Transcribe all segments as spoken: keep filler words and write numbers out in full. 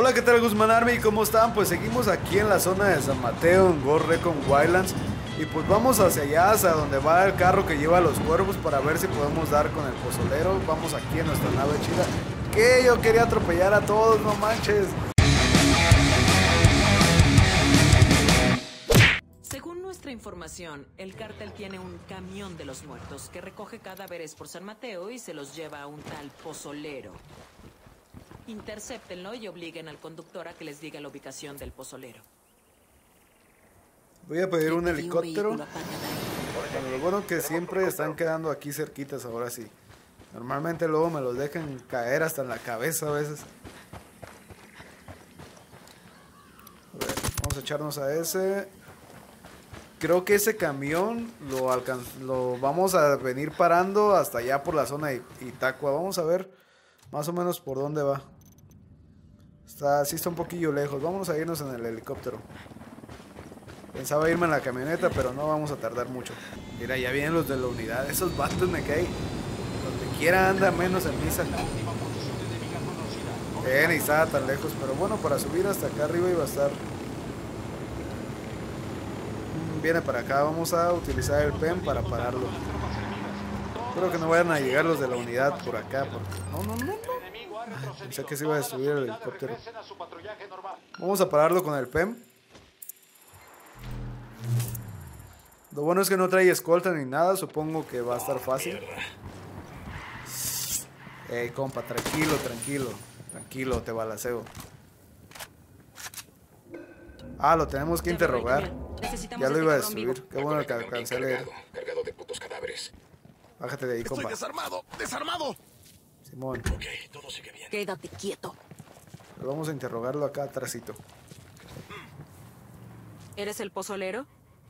Hola, ¿qué tal, Guzmán Army? ¿Cómo están? Pues seguimos aquí en la zona de San Mateo, en Ghost Recon Wildlands. Y pues vamos hacia allá, hacia donde va el carro que lleva a los cuervos, para ver si podemos dar con el pozolero. Vamos aquí en nuestra nave chida. Que yo quería atropellar a todos, no manches. Según nuestra información, el cártel tiene un camión de los muertos que recoge cadáveres por San Mateo y se los lleva a un tal pozolero. Intercéptenlo y obliguen al conductor a que les diga la ubicación del pozolero. Voy a pedir un helicóptero. Bueno, lo bueno que siempre están quedando aquí cerquitas ahora sí. Normalmente luego me los dejan caer hasta en la cabeza a veces. A ver, vamos a echarnos a ese. Creo que ese camión lo, lo vamos a venir parando hasta allá por la zona de Itacua. Vamos a ver más o menos por dónde va. Está, sí está un poquillo lejos. Vamos a irnos en el helicóptero. Pensaba irme en la camioneta, pero no vamos a tardar mucho. Mira, ya vienen los de la unidad. Esos bastos me caen. Donde quiera anda, menos en misa. Bien, y estaba tan lejos. Pero bueno, para subir hasta acá arriba iba a estar. Viene para acá. Vamos a utilizar el P E M para pararlo. Espero que no vayan a llegar los de la unidad por acá. Porque... No, no, no. Pensé que se iba a destruir el helicóptero. Vamos a pararlo con el P E M. Lo bueno es que no trae escolta ni nada. Supongo que va a estar fácil. Ey, compa, tranquilo, tranquilo. Tranquilo, te balaseo. Ah, lo tenemos que interrogar. Ya lo iba a destruir. Qué bueno que alcancé a leer. Cargado de putos cadáveres. Bájate de ahí, compa. ¡Estoy desarmado! ¡Desarmado! Simón. Ok, todo sigue bien. Quédate quieto. Pero vamos a interrogarlo acá atrásito. ¿Eres el pozolero?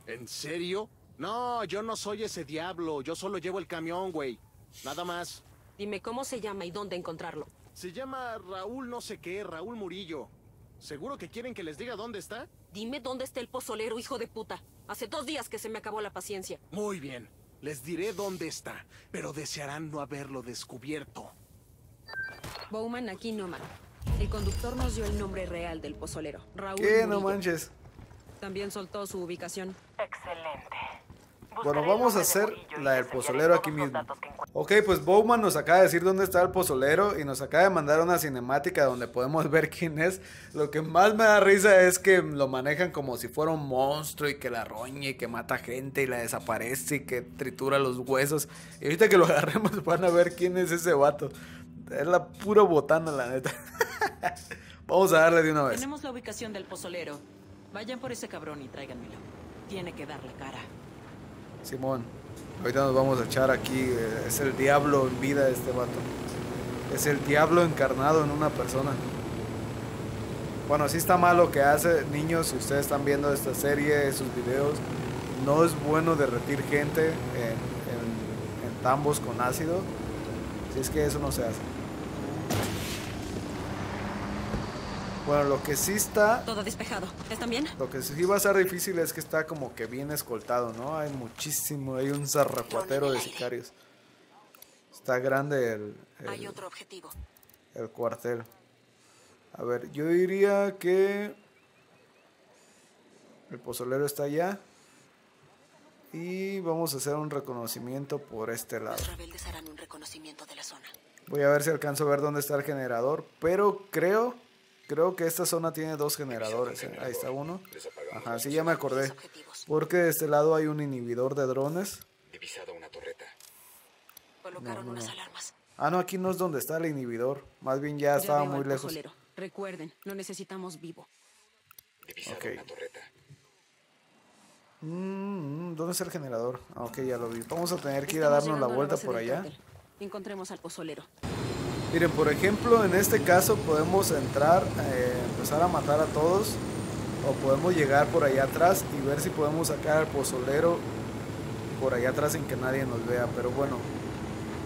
¿En serio? No, yo no soy ese diablo. Yo solo llevo el camión, güey. Nada más. Dime cómo se llama y dónde encontrarlo. Se llama Raúl no sé qué, Raúl Murillo. ¿Seguro que quieren que les diga dónde está? Dime dónde está el pozolero, hijo de puta. Hace dos días que se me acabó la paciencia. Muy bien. Les diré dónde está, pero desearán no haberlo descubierto. Bowman, aquí no, man. El conductor nos dio el nombre real del pozolero, Raúl Murillo. ¿Qué? No manches. También soltó su ubicación. Excelente. Bueno, vamos a hacer la del pozolero aquí mismo. Ok, pues Bowman nos acaba de decir dónde está el pozolero y nos acaba de mandar una cinemática donde podemos ver quién es. Lo que más me da risa es que lo manejan como si fuera un monstruo y que la roña y que mata gente y la desaparece y que tritura los huesos. Y ahorita que lo agarremos van a ver quién es ese vato. Es la pura botana, la neta. Vamos a darle de una vez. Tenemos la ubicación del pozolero. Vayan por ese cabrón y tráiganmelo. Tiene que dar la cara. Simón, ahorita nos vamos a echar aquí. Es el diablo en vida este vato. Es el diablo encarnado en una persona. Bueno, sí está mal lo que hace. Niños, si ustedes están viendo esta serie, esos videos, no es bueno derretir gente en, en, en tambos con ácido. Si es que eso no se hace. Bueno, lo que sí está... Todo despejado. ¿Están bien? Lo que sí va a ser difícil es que está como que bien escoltado, ¿no? Hay muchísimo, hay un zarrapuatero de sicarios. Está grande el... el hay otro objetivo. El cuartel. A ver, yo diría que... El pozolero está allá. Y vamos a hacer un reconocimiento por este lado. Los rebeldes harán un reconocimiento de la zona. Voy a ver si alcanzo a ver dónde está el generador, pero creo... Creo que esta zona tiene dos generadores, ¿eh? Ahí está uno. Ajá, sí, ya me acordé. Porque de este lado hay un inhibidor de drones. Colocaron unas alarmas. Ah, no, aquí no es donde está el inhibidor. Más bien ya estaba muy lejos. Recuerden, lo necesitamos vivo. Ok. Mm, ¿dónde está el generador? Ah, ok, ya lo vi. Vamos a tener que ir a darnos la vuelta por allá. Encontremos al pozolero. Miren, por ejemplo, en este caso podemos entrar, eh, empezar a matar a todos, o podemos llegar por allá atrás y ver si podemos sacar al pozolero por allá atrás sin que nadie nos vea. Pero bueno,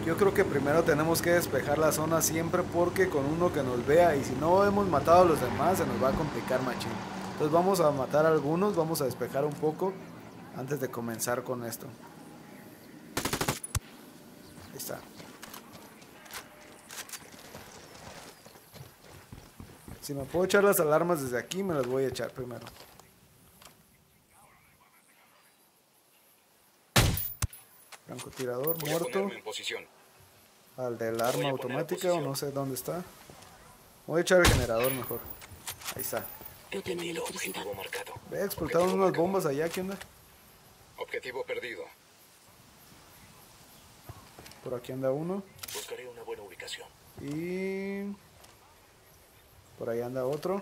yo creo que primero tenemos que despejar la zona siempre, porque con uno que nos vea y si no hemos matado a los demás se nos va a complicar machín. Entonces vamos a matar a algunos, vamos a despejar un poco antes de comenzar con esto. Ahí está. Si me puedo echar las alarmas desde aquí, me las voy a echar primero. Francotirador muerto. Al del arma automática o no sé dónde está. Voy a echar el generador mejor. Ahí está. Ve, explotaron unas bombas allá, ¿qué onda? Objetivo perdido. Por aquí anda uno. Buscaré una buena ubicación. Y por ahí anda otro.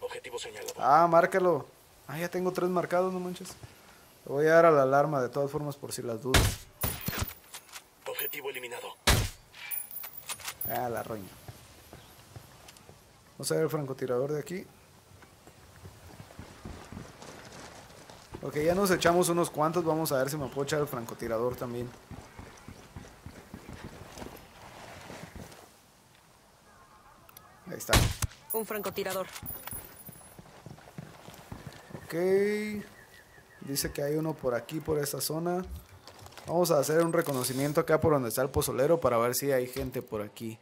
Objetivo señalado. Ah, márcalo. Ah, ya tengo tres marcados, no manches. Le voy a dar a la alarma de todas formas por si las dudas. Objetivo eliminado. Ah, la roña. Vamos a ver el francotirador de aquí. Ok, ya nos echamos unos cuantos. Vamos a ver si me puedo echar el francotirador también. Ahí está. Un francotirador. Ok. Dice que hay uno por aquí, por esta zona. Vamos a hacer un reconocimiento acá por donde está el pozolero para ver si hay gente por aquí.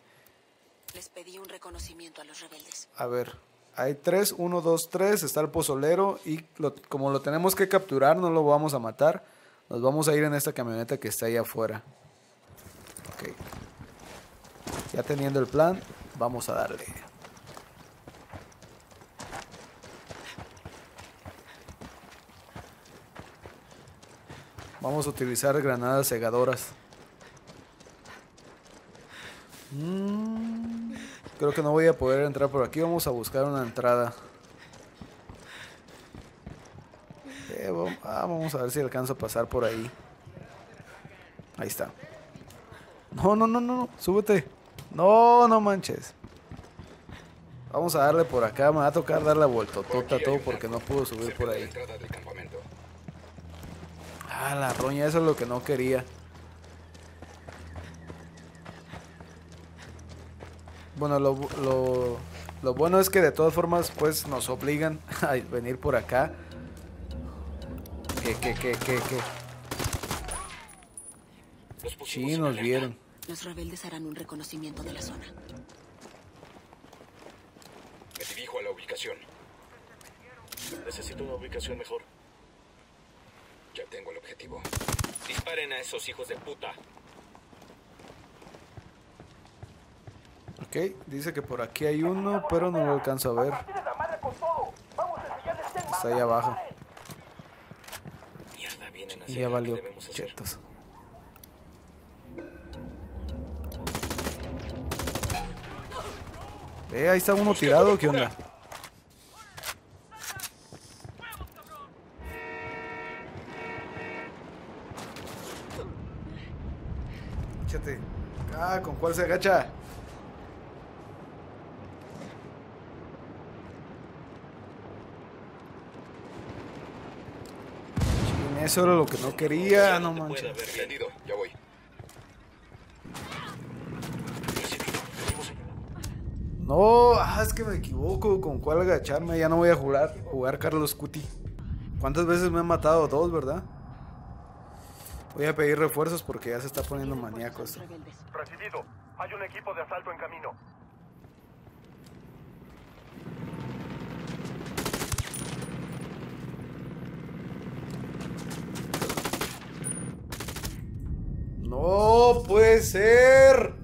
Les pedí un reconocimiento a los rebeldes. A ver, hay tres, uno, dos, tres. Está el pozolero y lo, como lo tenemos que capturar, no lo vamos a matar. Nos vamos a ir en esta camioneta que está allá afuera. Ok. Ya teniendo el plan, vamos a darle. Vamos a utilizar granadas cegadoras. Mm, creo que no voy a poder entrar por aquí. Vamos a buscar una entrada. Eh, vamos, ah, vamos a ver si alcanzo a pasar por ahí. Ahí está. No, no, no, no. Súbete. No, no manches. Vamos a darle por acá. Me va a tocar dar la vueltotota todo porque no pudo subir por ahí. Ah, la roña, eso es lo que no quería. Bueno, lo, lo, lo bueno es que de todas formas, pues, nos obligan a venir por acá. ¿Qué, qué, qué, qué, qué? Sí, nos vieron. Los rebeldes harán un reconocimiento de la zona. Me dirijo a la ubicación. Necesito una ubicación mejor. Ya tengo el objetivo. Disparen a esos hijos de puta. Ok, dice que por aquí hay uno, pero no lo alcanzo a ver. Está allá abajo. Y ya valió chetos. Eh, ahí está uno tirado, ¿qué onda? Ah, ¿con cuál se agacha? Chine, eso era lo que no quería, no manches. Ya voy. No, ah, es que me equivoco, ¿con cuál agacharme? Ya no voy a jugar, jugar Carlos Cuti. ¿Cuántas veces me han matado? Dos, ¿verdad? Voy a pedir refuerzos porque ya se está poniendo maníaco esto. Recibido. Hay un equipo de asalto en camino. No puede ser.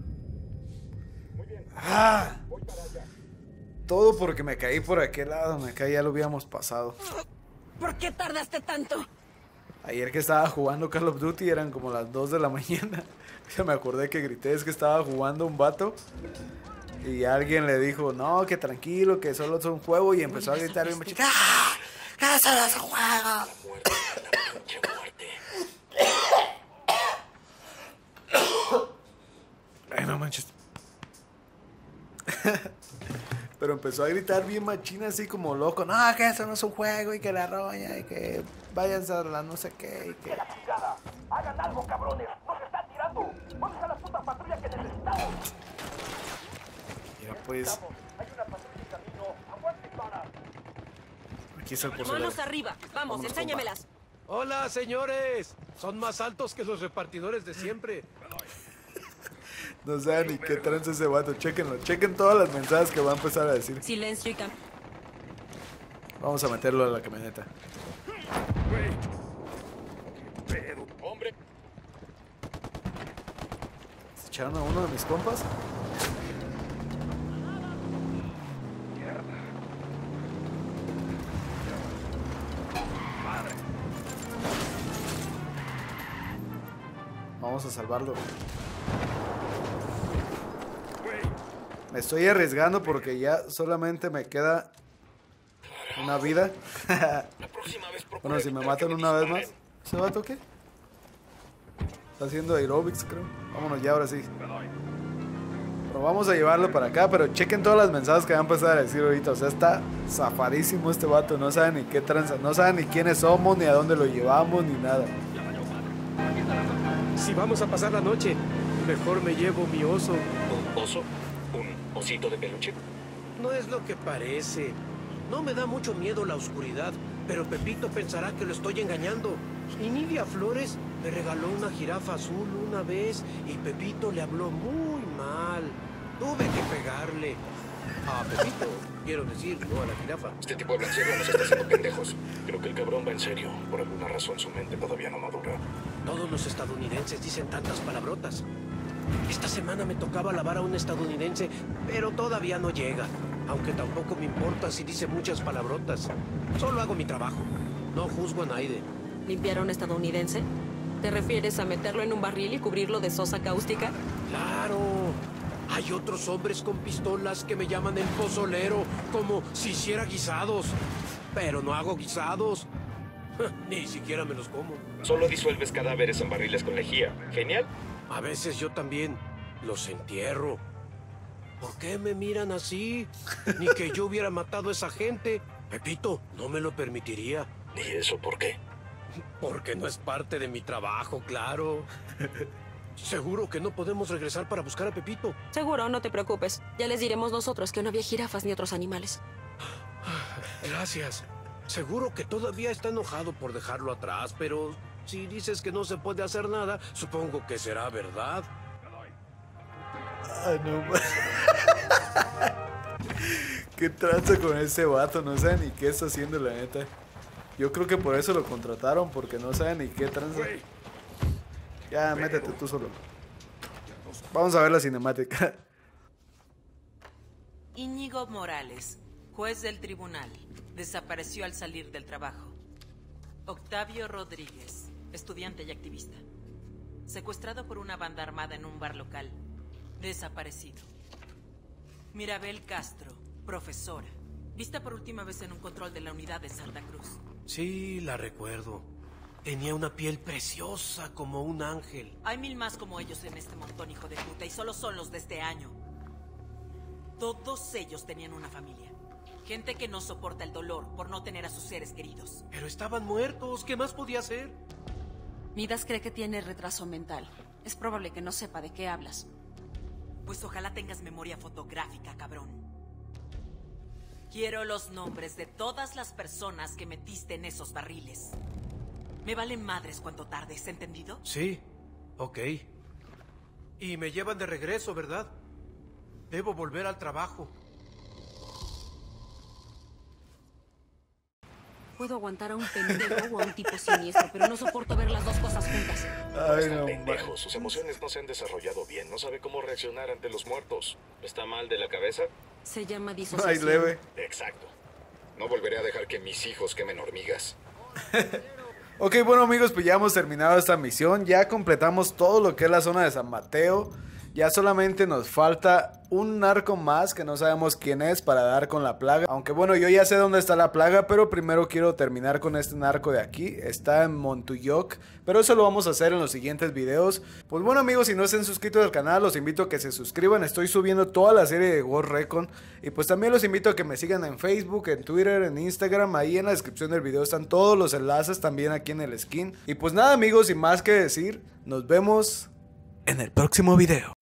Muy bien. Ah. Voy para allá. Todo porque me caí por aquel lado, me caí, ya lo habíamos pasado. ¿Por qué tardaste tanto? Ayer que estaba jugando Call of Duty eran como las dos de la mañana. Ya me acordé que grité, es que estaba jugando un vato y alguien le dijo, no, que tranquilo, que solo es un juego, y empezó a gritar bien machito. ¡Ah! ¡No solo es un juego! Ay, no manches. Pero empezó a gritar bien machina, así como loco. No, que eso no es un juego y que la roña y que váyanse a la no sé qué. Y que la picada. Hagan algo, cabrones. Nos están tirando. Vamos a la puta patrulla que necesitamos. Mira, pues. Hay una patrulla en camino. Aguante para. Aquí está el pozolero. Manos arriba. Vamos, enséñamelas. Hola, señores. Son más altos que los repartidores de siempre. No sé ni qué trance ese vato. Chequenlo. Chequen todas las mensajes que va a empezar a decir. Silencio y cam... Vamos a meterlo a la camioneta. ¿Se echaron a uno de mis compas? Vamos a salvarlo. Me estoy arriesgando porque ya solamente me queda una vida. Bueno, si me matan una vez más. ¿Se va a toque? Está haciendo aerobics, creo. Vámonos ya, ahora sí. Pero vamos a llevarlo para acá. Pero chequen todas las mensajes que van a empezar a decir ahorita. O sea, está zafarísimo este vato. No saben ni qué tranza. No saben ni quiénes somos, ni a dónde lo llevamos, ni nada. Si vamos a pasar la noche, mejor me llevo mi oso. ¿Un oso? ¿Un osito de peluche? No es lo que parece. No me da mucho miedo la oscuridad, pero Pepito pensará que lo estoy engañando. Y Nidia Flores me regaló una jirafa azul una vez y Pepito le habló muy mal. Tuve que pegarle. A Pepito, quiero decir, no a la jirafa. Este tipo de blancero nos está haciendo pendejos. Creo que el cabrón va en serio. Por alguna razón su mente todavía no madura. Todos los estadounidenses dicen tantas palabrotas. Esta semana me tocaba lavar a un estadounidense, pero todavía no llega. Aunque tampoco me importa si dice muchas palabrotas. Solo hago mi trabajo. No juzgo a nadie. ¿Limpiar a un estadounidense? ¿Te refieres a meterlo en un barril y cubrirlo de sosa cáustica? ¡Claro! Hay otros hombres con pistolas que me llaman el pozolero, como si hiciera guisados. Pero no hago guisados. Ni siquiera me los como. Solo disuelves cadáveres en barriles con lejía. ¿Genial? A veces yo también los entierro. ¿Por qué me miran así? Ni que yo hubiera matado a esa gente. Pepito, no me lo permitiría. ¿Y eso por qué? Porque no es parte de mi trabajo, claro. ¿Seguro que no podemos regresar para buscar a Pepito? Seguro, no te preocupes. Ya les diremos nosotros que no había jirafas ni otros animales. Gracias. Seguro que todavía está enojado por dejarlo atrás, pero si dices que no se puede hacer nada, supongo que será verdad. Ay, no. Qué trato con ese vato, no sabe ni qué está haciendo, la neta. Yo creo que por eso lo contrataron, porque no sabe ni qué tranza. Ya, métete tú solo. Vamos a ver la cinemática. Íñigo Morales, juez del tribunal, desapareció al salir del trabajo. Octavio Rodríguez, estudiante y activista, secuestrado por una banda armada en un bar local, desaparecido. Mirabel Castro, profesora, vista por última vez en un control de la unidad de Santa Cruz. Sí, la recuerdo. Tenía una piel preciosa como un ángel. Hay mil más como ellos en este montón, hijo de puta, y solo son los de este año. Todos ellos tenían una familia. Gente que no soporta el dolor por no tener a sus seres queridos. Pero estaban muertos, ¿qué más podía hacer? Midas cree que tiene retraso mental. Es probable que no sepa de qué hablas. Pues ojalá tengas memoria fotográfica, cabrón. Quiero los nombres de todas las personas que metiste en esos barriles. Me valen madres cuanto tardes, ¿entendido? Sí, ok. Y me llevan de regreso, ¿verdad? Debo volver al trabajo. Puedo aguantar a un pendejo o a un tipo siniestro, pero no soporto ver las dos cosas juntas. Ay, no, pendejo. Sus emociones no se han desarrollado bien. No sabe cómo reaccionar ante los muertos. ¿Está mal de la cabeza? Se llama disociación. Ay, leve. Exacto. No volveré a dejar que mis hijos quemen hormigas. Ok, bueno amigos, pues ya hemos terminado esta misión. Ya completamos todo lo que es la zona de San Mateo. Ya solamente nos falta un narco más que no sabemos quién es para dar con la plaga. Aunque bueno, yo ya sé dónde está la plaga, pero primero quiero terminar con este narco de aquí. Está en Montuyoc, pero eso lo vamos a hacer en los siguientes videos. Pues bueno amigos, si no están suscritos al canal, los invito a que se suscriban. Estoy subiendo toda la serie de Ghost Recon. Y pues también los invito a que me sigan en Facebook, en Twitter, en Instagram. Ahí en la descripción del video están todos los enlaces, también aquí en el skin. Y pues nada amigos, sin más que decir, nos vemos en el próximo video.